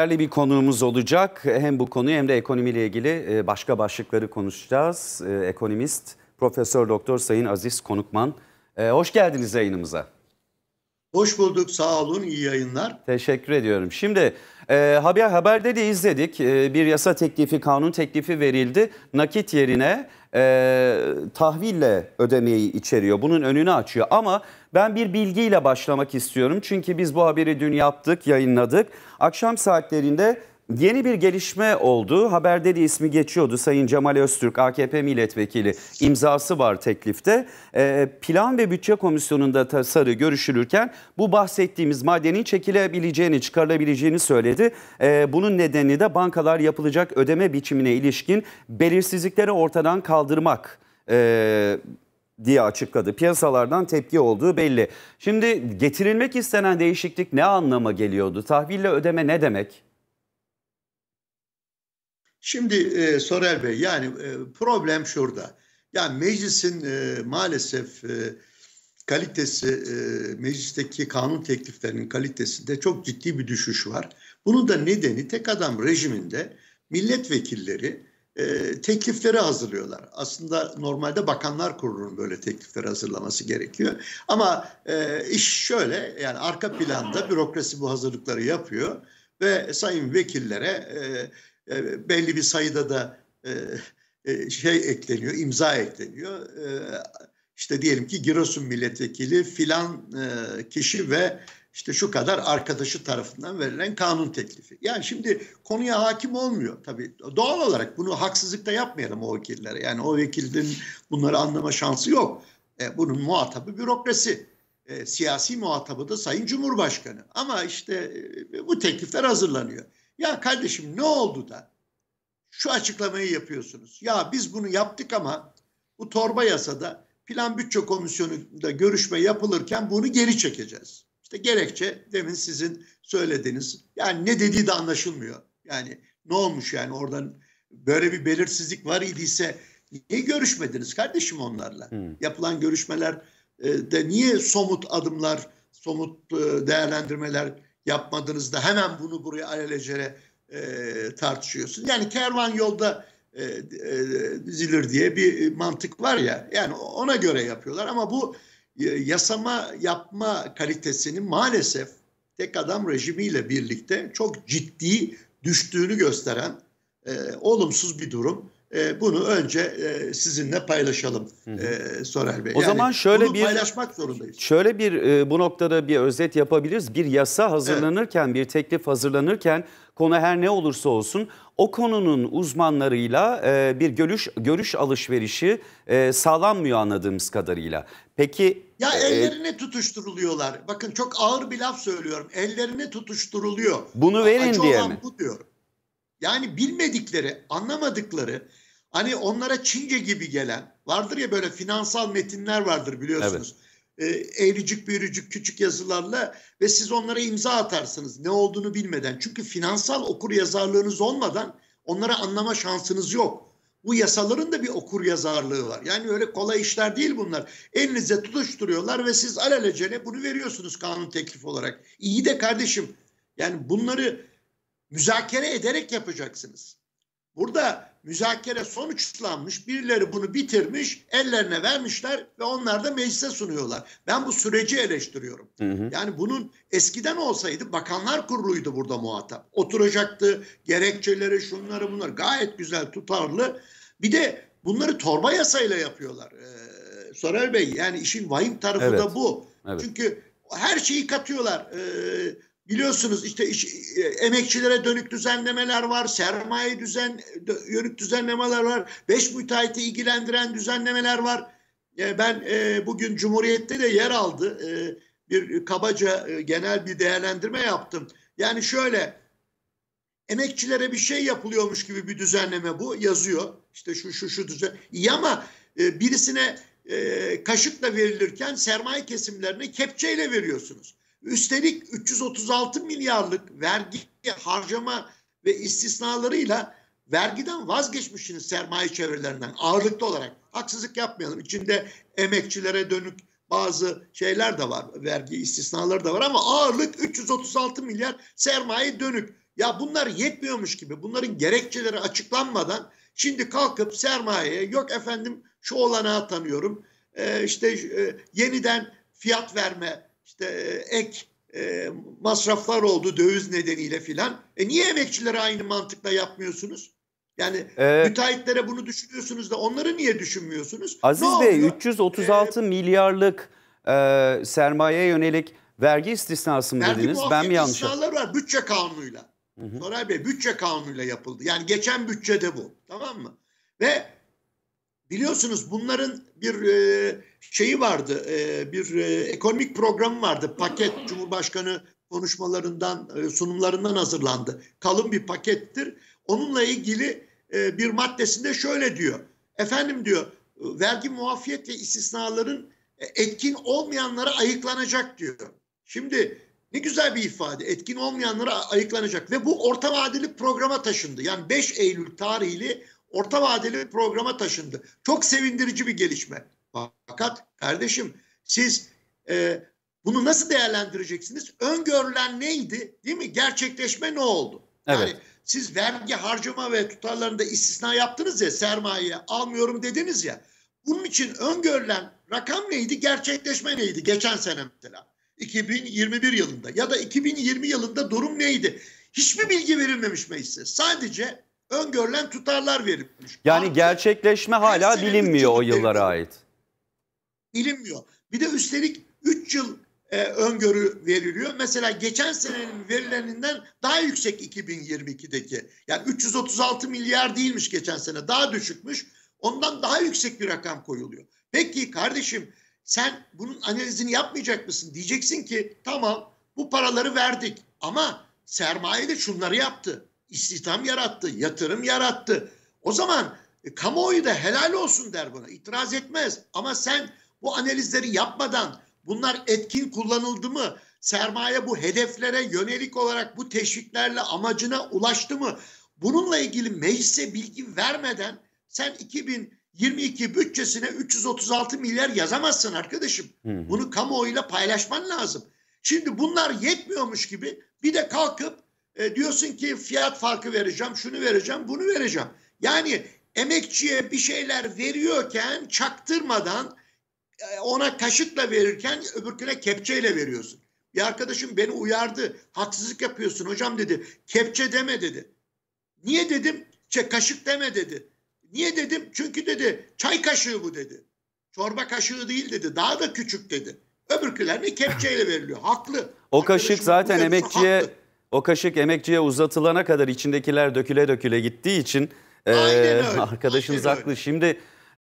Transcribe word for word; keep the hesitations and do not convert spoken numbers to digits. Değerli bir konuğumuz olacak. Hem bu konuyu hem de ekonomiyle ilgili başka başlıkları konuşacağız. Ekonomist Profesör Doktor Sayın Aziz Konukman. Hoş geldiniz yayınımıza. Hoş bulduk, sağ olun, iyi yayınlar. Teşekkür ediyorum. Şimdi haber haberde de izledik. Bir yasa teklifi, kanun teklifi verildi. Nakit yerine e, tahville ödemeyi içeriyor. Bunun önünü açıyor. Ama ben bir bilgiyle başlamak istiyorum. Çünkü biz bu haberi dün yaptık, yayınladık. Akşam saatlerinde yeni bir gelişme oldu. Haberde de ismi geçiyordu. Sayın Cemal Öztürk, A K P milletvekili, imzası var teklifte. E, Plan ve Bütçe Komisyonu'nda tasarı görüşülürken bu bahsettiğimiz maddenin çekilebileceğini, çıkarılabileceğini söyledi. E, bunun nedeni de bankalar yapılacak ödeme biçimine ilişkin belirsizlikleri ortadan kaldırmak e, diye açıkladı. Piyasalardan tepki olduğu belli. Şimdi getirilmek istenen değişiklik ne anlama geliyordu? Tahville ödeme ne demek? Şimdi e, Sorer Bey, yani e, problem şurada. Yani meclisin e, maalesef e, kalitesi, e, meclisteki kanun tekliflerinin kalitesinde çok ciddi bir düşüş var. Bunun da nedeni tek adam rejiminde milletvekilleri e, teklifleri hazırlıyorlar. Aslında normalde Bakanlar Kurulu'nun böyle teklifleri hazırlaması gerekiyor. Ama e, iş şöyle, yani arka planda bürokrasi bu hazırlıkları yapıyor ve sayın vekillere e, belli bir sayıda da şey ekleniyor, imza ekleniyor. İşte diyelim ki Giresun milletvekili filan kişi ve işte şu kadar arkadaşı tarafından verilen kanun teklifi. Yani şimdi konuya hakim olmuyor tabii. Doğal olarak bunu haksızlıkta yapmayalım o vekillere. Yani o vekillerin bunları anlama şansı yok. Bunun muhatabı bürokrasi. Siyasi muhatabı da Sayın Cumhurbaşkanı. Ama işte bu teklifler hazırlanıyor. Ya kardeşim, ne oldu da şu açıklamayı yapıyorsunuz? Ya biz bunu yaptık ama bu torba yasada Plan Bütçe Komisyonu'nda görüşme yapılırken bunu geri çekeceğiz. İşte gerekçe demin sizin söylediğiniz, yani ne dediği de anlaşılmıyor. Yani ne olmuş, yani oradan böyle bir belirsizlik var idiyse niye görüşmediniz kardeşim onlarla? Hmm. Yapılan görüşmelerde niye somut adımlar, somut değerlendirmeler yapmadınız da hemen bunu buraya alelacele e, tartışıyorsun. Yani kervan yolda e, e, dizilir diye bir mantık var ya, yani ona göre yapıyorlar. Ama bu e, yasama yapma kalitesinin maalesef tek adam rejimiyle birlikte çok ciddi düştüğünü gösteren e, olumsuz bir durum. E, bunu önce e, sizinle paylaşalım e, Sorer Bey. O yani zaman şöyle bir paylaşmak zorundayız. Şöyle bir e, bu noktada bir özet yapabiliriz. Bir yasa hazırlanırken, evet, bir teklif hazırlanırken konu her ne olursa olsun o konunun uzmanlarıyla e, bir görüş görüş alışverişi e, sağlanmıyor anladığımız kadarıyla. Peki ya ellerine e, tutuşturuluyorlar. Bakın çok ağır bir laf söylüyorum. Ellerine tutuşturuluyor. Bunu verin Açı diye mi? Bu diyorum. Yani bilmedikleri, anlamadıkları, hani onlara Çince gibi gelen, vardır ya böyle finansal metinler vardır biliyorsunuz. Evet. E, eğricik büğricik küçük yazılarla ve siz onlara imza atarsınız ne olduğunu bilmeden. Çünkü finansal okuryazarlığınız olmadan onları anlama şansınız yok. Bu yasaların da bir okuryazarlığı var. Yani öyle kolay işler değil bunlar. Elinize tutuşturuyorlar ve siz alelacele bunu veriyorsunuz kanun teklifi olarak. İyi de kardeşim, yani bunları müzakere ederek yapacaksınız. Burada müzakere sonuçlanmış, birileri bunu bitirmiş, ellerine vermişler ve onlar da meclise sunuyorlar. Ben bu süreci eleştiriyorum. Hı hı. Yani bunun eskiden olsaydı Bakanlar Kurulu'ydu burada muhatap. Oturacaktı, gerekçeleri, şunları bunlar gayet güzel, tutarlı. Bir de bunları torba yasayla yapıyorlar. Ee, Sorer Bey, yani işin vahim tarafı, evet, da bu. Evet. Çünkü her şeyi katıyorlar. Ee, Biliyorsunuz işte iş, emekçilere dönük düzenlemeler var, sermaye düzen, yönük düzenlemeler var, beş müteahhiti ilgilendiren düzenlemeler var. Ben bugün Cumhuriyet'te de yer aldı, bir kabaca genel bir değerlendirme yaptım. Yani şöyle, emekçilere bir şey yapılıyormuş gibi bir düzenleme bu, yazıyor. İşte şu şu şu düzen. İyi ama birisine kaşıkla verilirken sermaye kesimlerine kepçeyle veriyorsunuz. Üstelik üç yüz otuz altı milyarlık vergi harcama ve istisnalarıyla vergiden vazgeçmişsiniz sermaye çevrelerinden ağırlıklı olarak. Haksızlık yapmayalım. İçinde emekçilere dönük bazı şeyler de var. Vergi istisnaları da var ama ağırlık üç yüz otuz altı milyar sermaye dönük. Ya bunlar yetmiyormuş gibi bunların gerekçeleri açıklanmadan şimdi kalkıp sermayeye yok efendim şu olanağı tanıyorum, e, işte e, yeniden fiyat verme, işte e, ek e, masraflar oldu döviz nedeniyle filan. E niye emekçilere aynı mantıkla yapmıyorsunuz? Yani ee, müteahhitlere bunu düşünüyorsunuz da onları niye düşünmüyorsunuz? Aziz Bey, üç yüz otuz altı ee, milyarlık e, sermayeye yönelik vergi istisnası mı vergi dediniz? Ben mi yanlış? İstisnalar var bütçe kanunuyla. Hı hı. Soray Bey, bütçe kanunuyla yapıldı. Yani geçen bütçede bu. Tamam mı? Ve biliyorsunuz bunların bir e, şeyi vardı. E, bir e, ekonomik programı vardı. Paket Cumhurbaşkanı konuşmalarından, e, sunumlarından hazırlandı. Kalın bir pakettir. Onunla ilgili e, bir maddesinde şöyle diyor. Efendim diyor, vergi muafiyet ve istisnaların etkin olmayanlara ayıklanacak diyor. Şimdi ne güzel bir ifade. Etkin olmayanlara ayıklanacak ve bu orta vadeli programa taşındı. Yani beş Eylül tarihli orta vadeli programa taşındı. Çok sevindirici bir gelişme. Fakat kardeşim siz e, bunu nasıl değerlendireceksiniz? Öngörülen neydi? Değil mi? Gerçekleşme ne oldu? Evet. Yani siz vergi harcama ve tutarlarında istisna yaptınız ya, sermaye almıyorum dediniz ya. Bunun için öngörülen rakam neydi? Gerçekleşme neydi? Geçen sene mesela. iki bin yirmi bir yılında ya da iki bin yirmi yılında durum neydi? Hiçbir bilgi verilmemiş meclise. Sadece öngörülen tutarlar verilmiş. Yani artık gerçekleşme hala bilinmiyor o yıllara ait. Bilinmiyor. Bir de üstelik üç yıl e, öngörü veriliyor. Mesela geçen senenin verileninden daha yüksek iki bin yirmi ikideki. Yani üç yüz otuz altı milyar değilmiş geçen sene. Daha düşükmüş. Ondan daha yüksek bir rakam koyuluyor. Peki kardeşim sen bunun analizini yapmayacak mısın? Diyeceksin ki tamam bu paraları verdik ama sermaye de şunları yaptı. İstihdam yarattı, yatırım yarattı. O zaman e, kamuoyu da helal olsun der buna. İtiraz etmez. Ama sen bu analizleri yapmadan bunlar etkin kullanıldı mı? Sermaye bu hedeflere yönelik olarak bu teşviklerle amacına ulaştı mı? Bununla ilgili meclise bilgi vermeden sen iki bin yirmi iki bütçesine üç yüz otuz altı milyar yazamazsın arkadaşım. Hmm. Bunu kamuoyuyla paylaşman lazım. Şimdi bunlar yetmiyormuş gibi bir de kalkıp e, diyorsun ki fiyat farkı vereceğim, şunu vereceğim, bunu vereceğim. Yani emekçiye bir şeyler veriyorken çaktırmadan e, ona kaşıkla verirken öbürküne kepçeyle veriyorsun. Bir arkadaşım beni uyardı. Haksızlık yapıyorsun hocam dedi. Kepçe deme dedi. Niye dedim? Kaşık deme dedi. Niye dedim? Çünkü dedi çay kaşığı bu dedi. Çorba kaşığı değil dedi. Daha da küçük dedi. Öbürkülerine kepçeyle veriliyor. Haklı. O arkadaşım kaşık zaten emekçiye haklı. O kaşık emekçiye uzatılana kadar içindekiler döküle döküle gittiği için e, arkadaşınız haklı. Şimdi